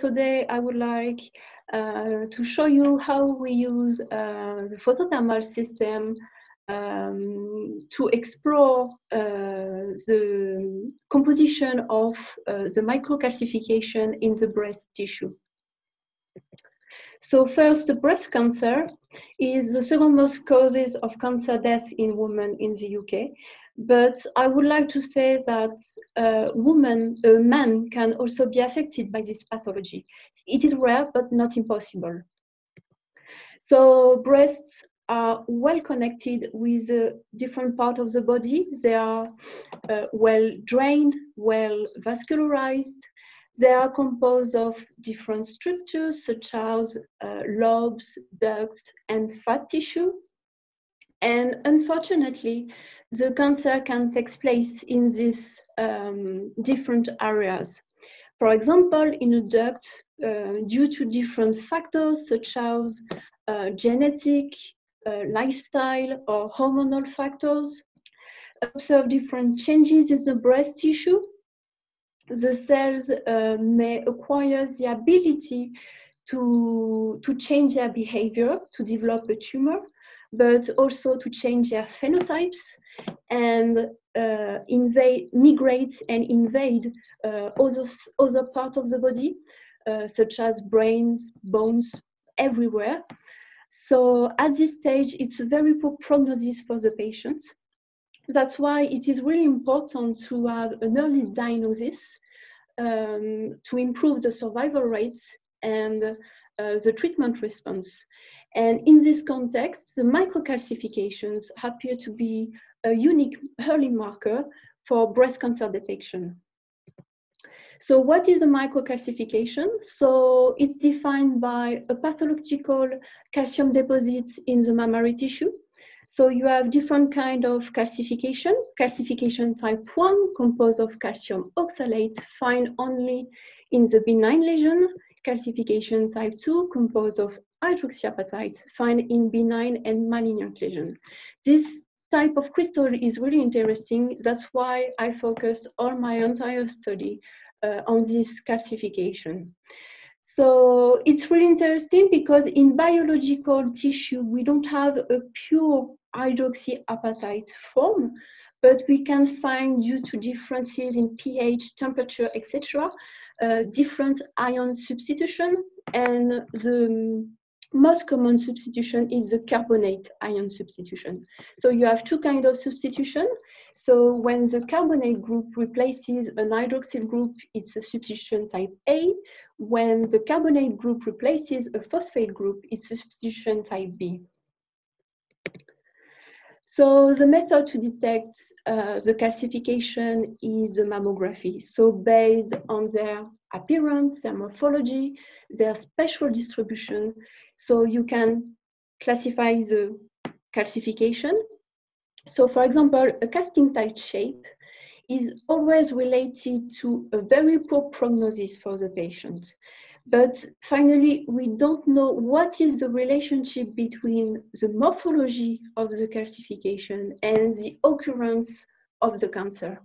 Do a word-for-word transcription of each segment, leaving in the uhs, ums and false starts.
Today, I would like uh, to show you how we use uh, the photothermal system um, to explore uh, the composition of uh, the microcalcification in the breast tissue. So first, the breast cancer is the second most causes of cancer death in women in the U K. But I would like to say that uh, women, uh, men can also be affected by this pathology. It is rare, but not impossible. So breasts are well connected with uh, different parts of the body. They are uh, well drained, well vascularized. They are composed of different structures such as uh, lobes, ducts, and fat tissue. And unfortunately, the cancer can take place in these um, different areas. For example, in a duct, uh, due to different factors such as uh, genetic, uh, lifestyle, or hormonal factors, observe different changes in the breast tissue. The cells uh, may acquire the ability to, to change their behavior, to develop a tumor, but also to change their phenotypes and uh, invade, migrate and invade uh, other, other parts of the body, uh, such as brains, bones, everywhere. So at this stage, it's a very poor prognosis for the patient. That's why it is really important to have an early diagnosis um, to improve the survival rates and uh, the treatment response. And in this context, the microcalcifications appear to be a unique early marker for breast cancer detection. So what is a microcalcification? So it's defined by a pathological calcium deposit in the mammary tissue. So you have different kind of calcification. Calcification type one, composed of calcium oxalate, found only in the benign lesion. Calcification type two, composed of hydroxyapatite, found in benign and malignant lesion. This type of crystal is really interesting. That's why I focused all my entire study uh, on this calcification. So it's really interesting because in biological tissue, we don't have a pure hydroxyapatite form, but we can find, due to differences in pH, temperature, et cetera, uh, different ion substitution. And the most common substitution is the carbonate ion substitution. So you have two kinds of substitution. So when the carbonate group replaces an hydroxyl group, it's a substitution type A. When the carbonate group replaces a phosphate group, it's substitution type B. So the method to detect uh, the calcification is the mammography. So based on their appearance, their morphology, their spatial distribution, so you can classify the calcification. So for example, a casting-type shape is always related to a very poor prognosis for the patient. But finally, we don't know what is the relationship between the morphology of the calcification and the occurrence of the cancer.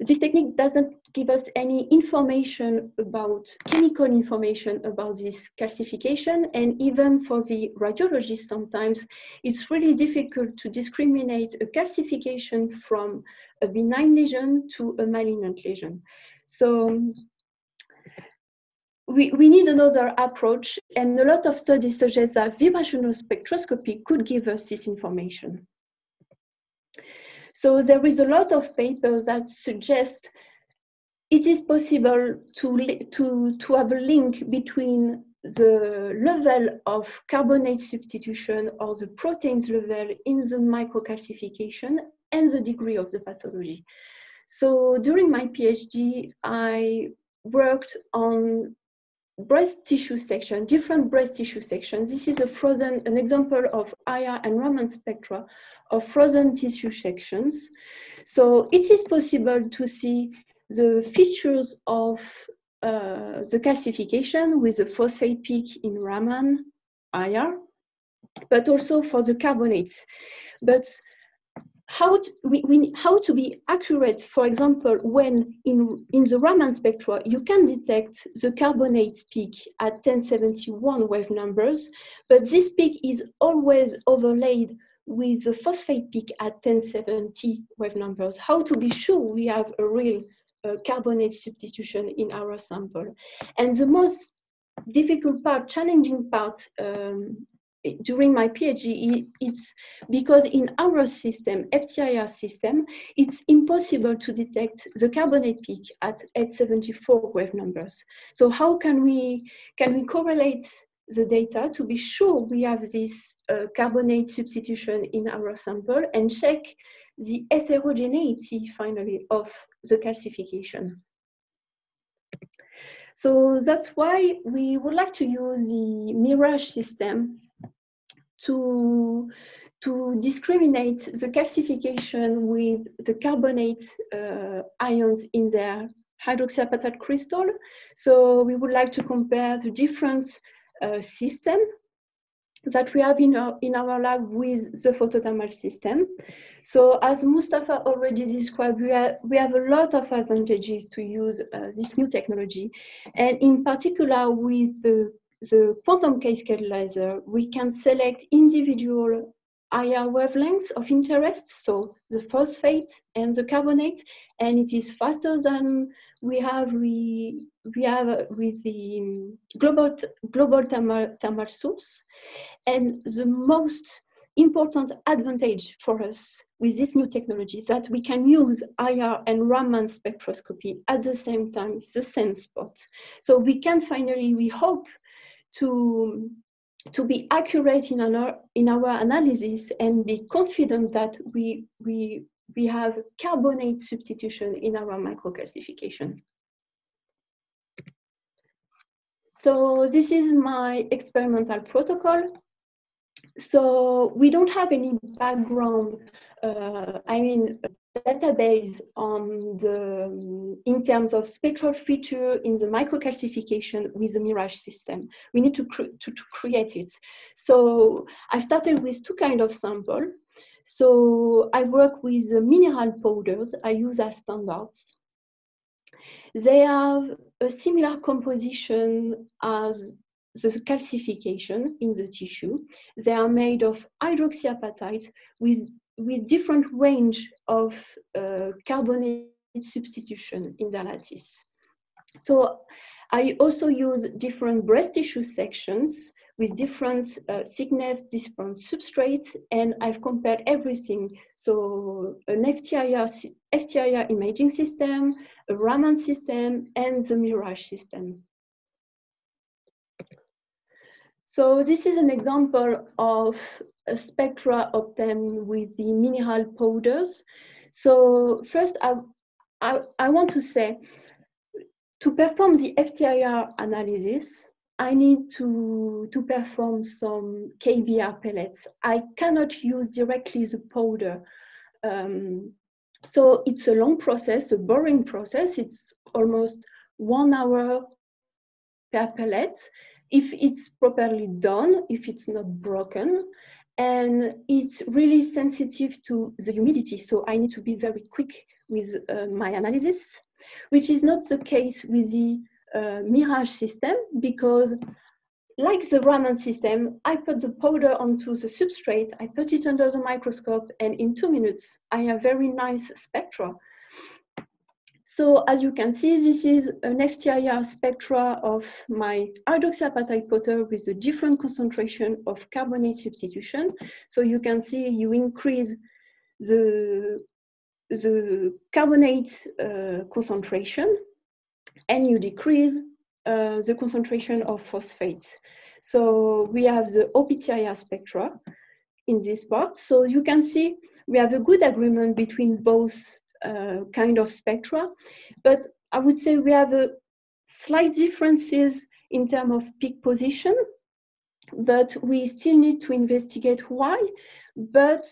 This technique doesn't give us any information about, clinical information about this calcification, and even for the radiologists sometimes, it's really difficult to discriminate a calcification from a benign lesion to a malignant lesion. So we, we need another approach, and a lot of studies suggest that vibrational spectroscopy could give us this information. So there is a lot of papers that suggest it is possible to, to, to have a link between the level of carbonate substitution or the proteins level in the microcalcification and the degree of the pathology. So during my PhD, I worked on breast tissue section, different breast tissue sections. This is a frozen, an example of Aya and Raman spectra of frozen tissue sections. So it is possible to see the features of uh, the calcification with the phosphate peak in Raman, Aya, but also for the carbonates. But how to, we, we, how to be accurate, for example, when in, in the Raman spectra, you can detect the carbonate peak at ten seventy-one wave numbers, but this peak is always overlaid with the phosphate peak at ten seventy wave numbers. How to be sure we have a real uh, carbonate substitution in our sample? And the most difficult part, challenging part, um, during my PhD, it's because in our system, F T I R system, it's impossible to detect the carbonate peak at eight seventy-four wave numbers. So how can we, can we correlate the data to be sure we have this uh, carbonate substitution in our sample and check the heterogeneity, finally, of the calcification? So that's why we would like to use the mirage system to, to discriminate the calcification with the carbonate uh, ions in their hydroxyapatite crystal. So we would like to compare the different uh, system that we have in our, in our lab with the photothermal system. So as Mustafa already described, we, are, we have a lot of advantages to use uh, this new technology. And in particular with the the quantum K-scale laser, we can select individual I R wavelengths of interest, so the phosphate and the carbonate, and it is faster than we have, we, we have with the global, global thermal, thermal source. And the most important advantage for us with this new technology is that we can use I R and Raman spectroscopy at the same time, it's the same spot. So we can finally, we hope, To, to be accurate in our, in our analysis and be confident that we, we, we have carbonate substitution in our microcalcification. So this is my experimental protocol. So we don't have any background, uh, I mean, database on the, in terms of spectral feature in the microcalcification with the mirage system. We need to, cre to, to create it. So I started with two kinds of sample. So I work with the mineral powders I use as standards. They have a similar composition as the calcification in the tissue. They are made of hydroxyapatite with with different range of uh, carbonate substitution in the lattice. So I also use different breast tissue sections with different uh, thickness, different substrates, and I've compared everything. So an F T I R, F T I R imaging system, a Raman system, and the mirage system. So this is an example of a spectra obtained with the mineral powders. So first, I, I, I want to say, to perform the F T I R analysis, I need to, to perform some K B R pellets. I cannot use directly the powder. Um, so it's a long process, a boring process. It's almost one hour per pellet, if it's properly done, if it's not broken, and it's really sensitive to the humidity. So I need to be very quick with uh, my analysis, which is not the case with the uh, mirage system, because like the Raman system, I put the powder onto the substrate, I put it under the microscope, and in two minutes, I have very nice spectra. So as you can see, this is an F T I R spectra of my hydroxyapatite powder with a different concentration of carbonate substitution. So you can see you increase the, the carbonate uh, concentration and you decrease uh, the concentration of phosphate. So we have the O P T I R spectra in this part. So you can see we have a good agreement between both Uh, kind of spectra, but I would say we have a slight differences in terms of peak position, but we still need to investigate why. But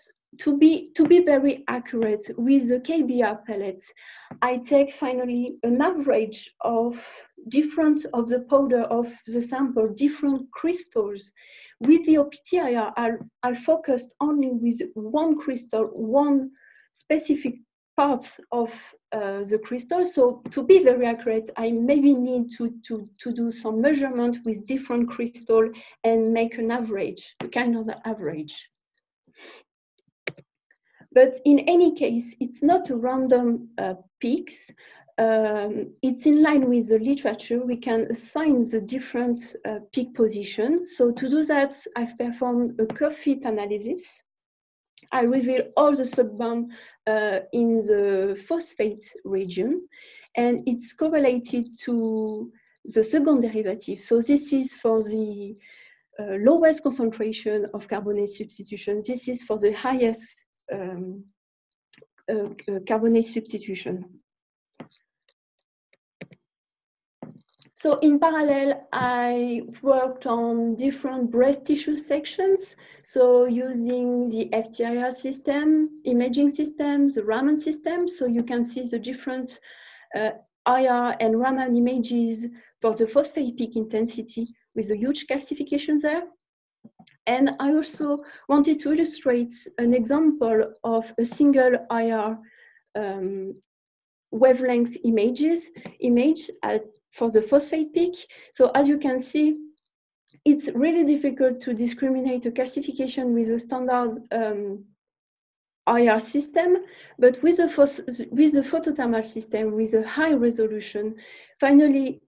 to be to be very accurate with the K B R pellets, I take finally an average of different of the powder of the sample, different crystals. With the O P T I R, I, I focused only with one crystal, one specific parts of uh, the crystal. So to be very accurate, I maybe need to, to, to do some measurement with different crystal and make an average, a kind of average. But in any case, it's not a random uh, peaks. Um, it's in line with the literature. We can assign the different uh, peak position. So to do that, I've performed a curve fit analysis. I reveal all the subband uh, in the phosphate region, and it's correlated to the second derivative. So this is for the uh, lowest concentration of carbonate substitution. This is for the highest um, uh, carbonate substitution. So in parallel, I worked on different breast tissue sections. So using the F T I R system, imaging system, the Raman system. So you can see the different uh, I R and Raman images for the phosphate peak intensity with a huge calcification there. And I also wanted to illustrate an example of a single I R um, wavelength images, image at for the phosphate peak. So as you can see, it's really difficult to discriminate a calcification with a standard um, I R system, but with a, with a photothermal system, with a high resolution, finally,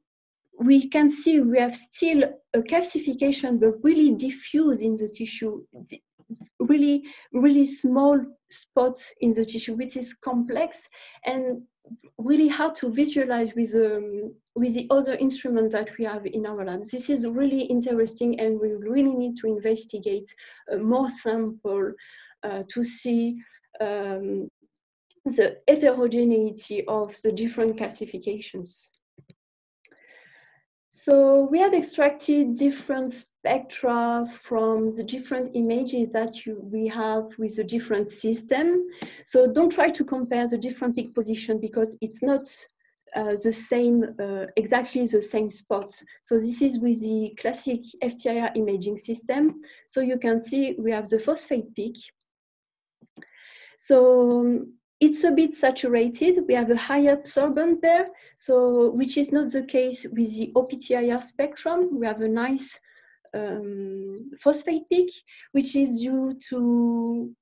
we can see we have still a calcification, but really diffuse in the tissue, really, really small spots in the tissue, which is complex and really hard to visualize with, um, with the other instrument that we have in our lab. This is really interesting, and we really need to investigate uh, more sample uh, to see um, the heterogeneity of the different calcifications. So we have extracted different spectra from the different images that you, we have with the different system. So don't try to compare the different peak position, because it's not uh, the same, uh, exactly the same spot. So this is with the classic F T I R imaging system. So you can see we have the phosphate peak. So it's a bit saturated. We have a high absorbance there, so which is not the case with the O P T I R spectrum. We have a nice um, phosphate peak, which is due to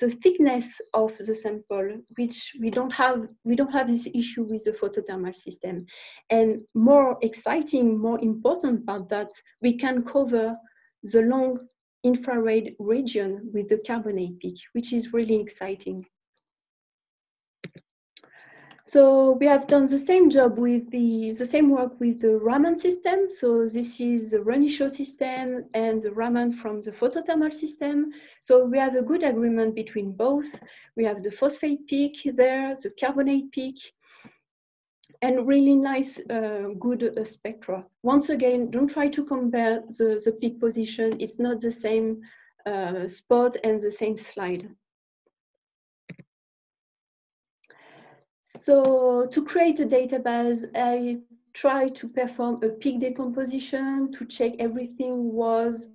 the thickness of the sample, which we don't have. We don't have this issue with the photothermal system. And more exciting, more important part, that we can cover the long infrared region with the carbonate peak, which is really exciting. So we have done the same job with the, the same work with the Raman system. So this is the Renishaw system and the Raman from the photothermal system. So we have a good agreement between both. We have the phosphate peak there, the carbonate peak, and really nice, uh, good uh, spectra. Once again, don't try to compare the, the peak position. It's not the same uh, spot and the same slide. So to create a database, I try to perform a peak decomposition to check everything was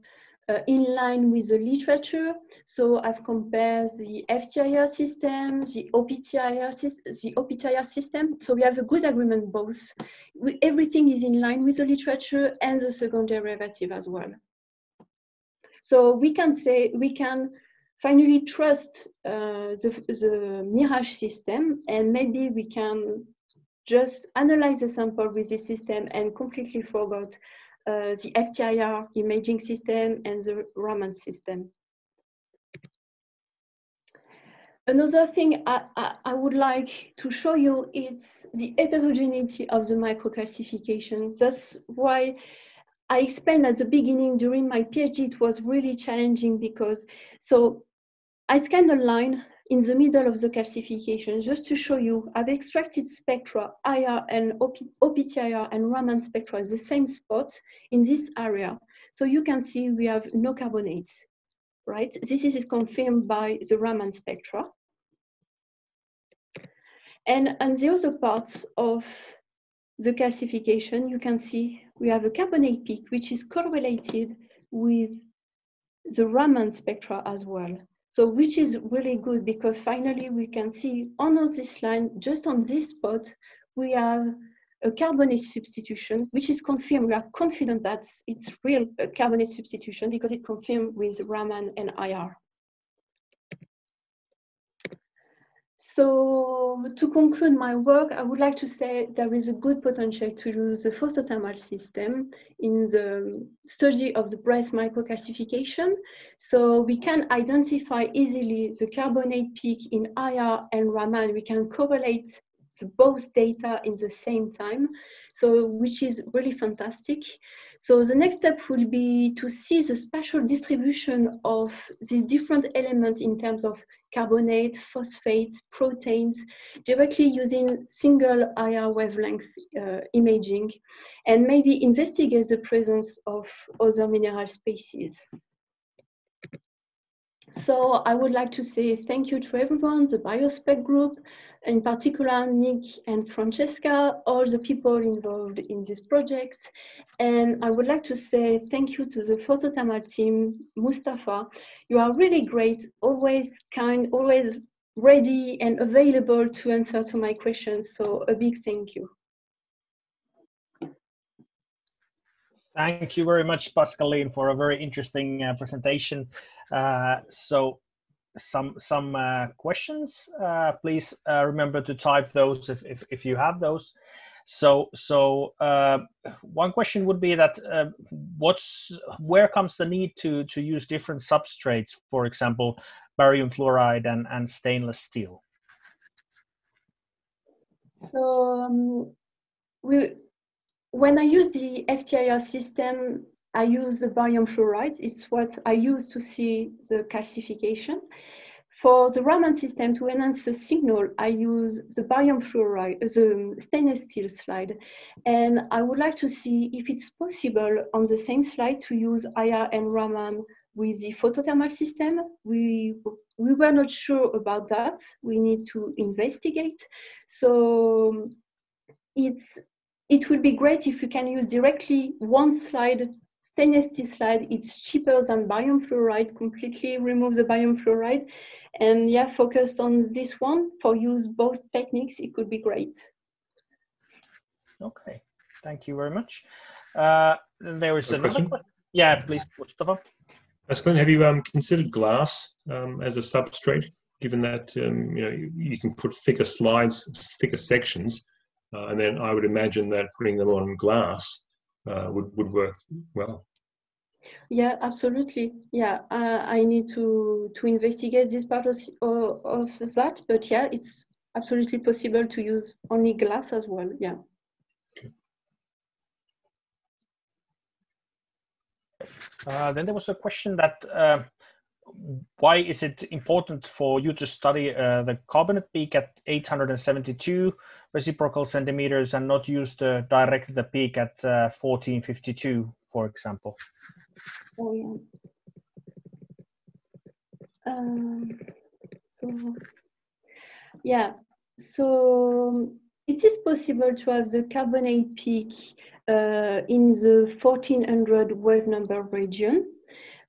uh, in line with the literature. So I've compared the F T I R system, the O P T I R, the O P T I R system. So we have a good agreement both. We, everything is in line with the literature and the second derivative as well. So we can say we can finally trust uh, the, the Mirage system, and maybe we can just analyze the sample with this system and completely forgot uh, the F T I R imaging system and the Raman system. Another thing I, I, I would like to show you is the heterogeneity of the microcalcification. That's why I explained at the beginning during my PhD, it was really challenging, because so I scanned a line in the middle of the calcification, just to show you, I've extracted spectra, I R and O P T I R and Raman spectra, the same spot in this area. So you can see we have no carbonates, right? This is confirmed by the Raman spectra. And on the other parts of the calcification, you can see we have a carbonate peak, which is correlated with the Raman spectra as well. So which is really good, because finally we can see on this line, just on this spot, we have a carbonate substitution, which is confirmed. We are confident that it's real a carbonate substitution because it confirmed with Raman and I R. So to conclude my work, I would like to say there is a good potential to use the photothermal system in the study of the breast microcalcification. So we can identify easily the carbonate peak in I R and Raman. We can correlate the both data in the same time, so which is really fantastic. So the next step will be to see the spatial distribution of these different elements in terms of carbonate, phosphate, proteins, directly using single I R wavelength uh, imaging, and maybe investigate the presence of other mineral species. So I would like to say thank you to everyone, the BioSpec group, in particular Nick and Francesca, all the people involved in this project. And I would like to say thank you to the photothermal team, Mustafa. You are really great, always kind, always ready and available to answer to my questions. So a big thank you. Thank you very much, Pascaline, for a very interesting uh, presentation. Uh, so some some uh, questions, uh, please uh, remember to type those if, if, if you have those. So so uh, one question would be that uh, what's where comes the need to, to use different substrates, for example, barium fluoride and, and stainless steel? So um, we, when I use the F T I R system, I use the barium fluoride. It's what I use to see the calcification. For the Raman system, to enhance the signal, I use the barium fluoride, the stainless steel slide. And I would like to see if it's possible on the same slide to use I R and Raman with the photothermal system. We, we were not sure about that. We need to investigate. So it's, it would be great if you can use directly one slide, stainless steel slide. It's cheaper than barium fluoride, completely remove the barium fluoride. And yeah, focus on this one for use both techniques. It could be great. Okay, thank you very much. Uh, there is another question. question. Yeah, please, Mustafa. Pascaline, have you um, considered glass um, as a substrate, given that um, you know you, you can put thicker slides, thicker sections, uh, and then I would imagine that putting them on glass Uh, would, would work well. Yeah, absolutely. Yeah, uh, I need to to investigate this part of, of that, but yeah, it's absolutely possible to use only glass as well. Yeah. Okay. Uh, then there was a question that uh, why is it important for you to study uh, the carbonate peak at eight hundred seventy-two reciprocal centimeters and not use the direct the peak at uh, fourteen fifty-two, for example? Oh, yeah. Um, so, yeah, so it is possible to have the carbonate peak uh, in the fourteen hundred wave number region.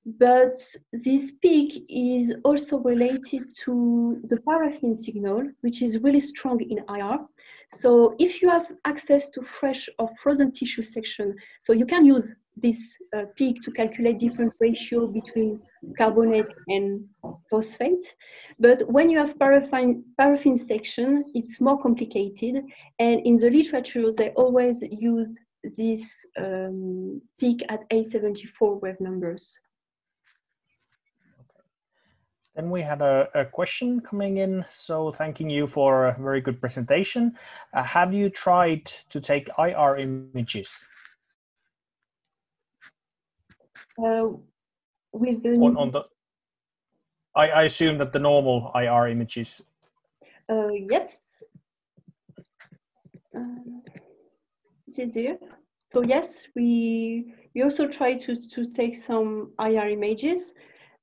But this peak is also related to the paraffin signal, which is really strong in I R. So if you have access to fresh or frozen tissue section, so you can use this uh, peak to calculate different ratio between carbonate and phosphate. But when you have paraffin, paraffin section, it's more complicated. And in the literature, they always use this um, peak at eight seventy-four wave numbers. Then we had a, a question coming in, so thanking you for a very good presentation. Uh, have you tried to take I R images? Uh, with the on, on the, I, I assume that the normal I R images. Uh, yes. Um, this is here. So yes, we we also try to to take some I R images,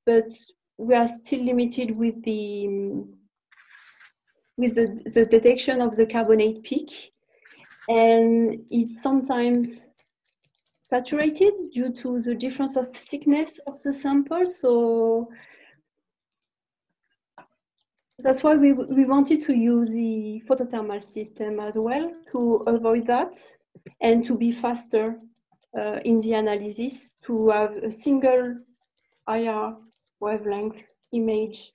but we are still limited with the with the, the detection of the carbonate peak, and it's sometimes saturated due to the difference of thickness of the sample. So That's why we we wanted to use the photothermal system as well to avoid that and to be faster uh, in the analysis, to have a single I R wavelength image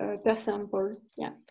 uh, per sample. Yeah.